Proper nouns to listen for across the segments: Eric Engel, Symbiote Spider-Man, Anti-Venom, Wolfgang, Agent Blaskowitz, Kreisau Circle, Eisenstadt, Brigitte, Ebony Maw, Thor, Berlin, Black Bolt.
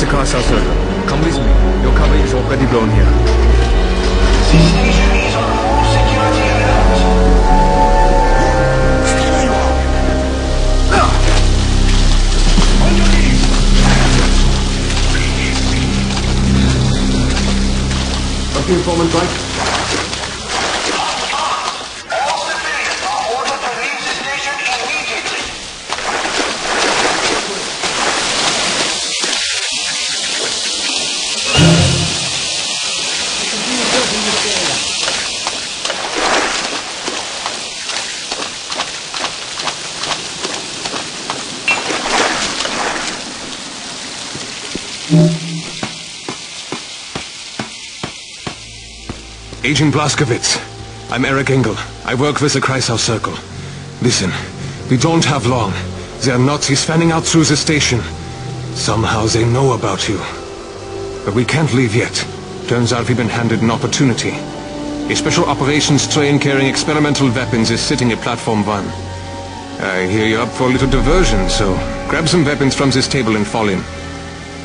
the Kreisau Circle. Come with me. Your cover is already blown here. This station is on full security alert. On your knees. Okay, informant, right? Agent Blaskowitz, I'm Eric Engel. I work with the Kreisau Circle. Listen, we don't have long. There are Nazis fanning out through the station. Somehow they know about you. But we can't leave yet. Turns out we've been handed an opportunity. A special operations train carrying experimental weapons is sitting at Platform 1. I hear you're up for a little diversion, so grab some weapons from this table and fall in.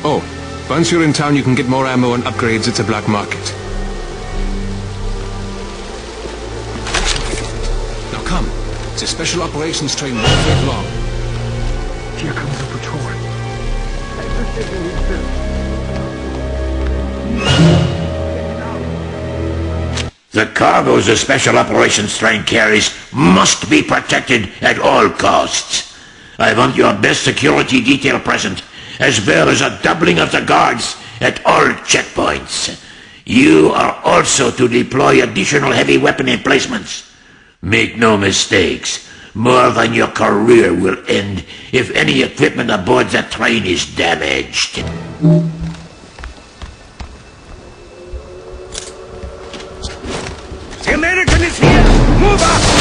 Oh, once you're in town you can get more ammo and upgrades at the black market. The special operations train won't take long. Here comes the patrol. The cargo the special operations train carries must be protected at all costs. I want your best security detail present, as well as a doubling of the guards at all checkpoints. You are also to deploy additional heavy weapon emplacements. Make no mistakes, more than your career will end if any equipment aboard the train is damaged. The American is here! Move up!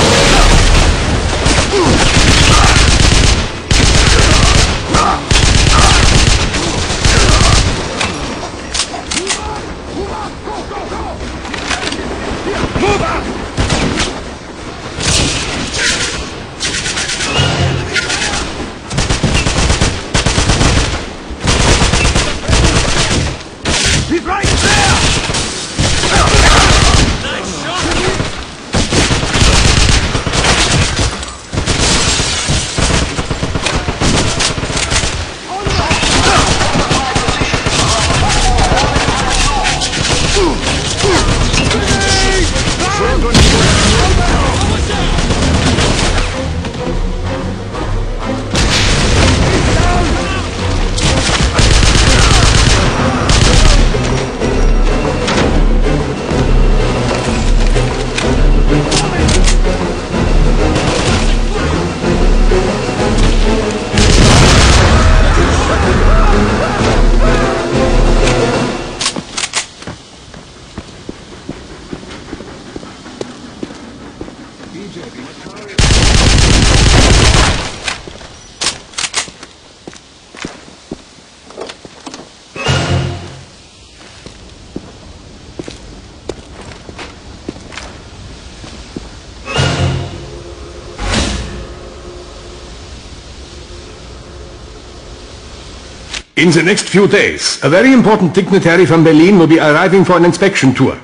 In the next few days, a very important dignitary from Berlin will be arriving for an inspection tour.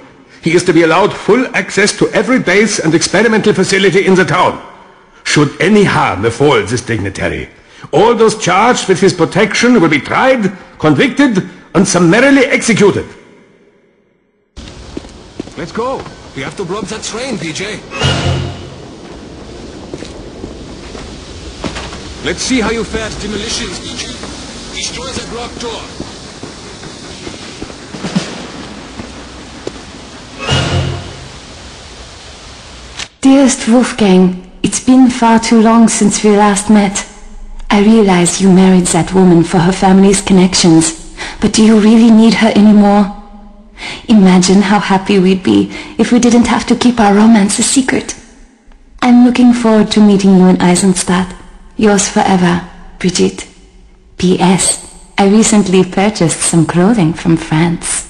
He is to be allowed full access to every base and experimental facility in the town. Should any harm befall this dignitary, all those charged with his protection will be tried, convicted, and summarily executed. Let's go. We have to blow up that train, PJ. Let's see how you fared demolitions, PJ. Destroy that block door. Dearest Wolfgang, it's been far too long since we last met. I realize you married that woman for her family's connections, but do you really need her anymore? Imagine how happy we'd be if we didn't have to keep our romance a secret. I'm looking forward to meeting you in Eisenstadt. Yours forever, Brigitte. P.S. I recently purchased some clothing from France.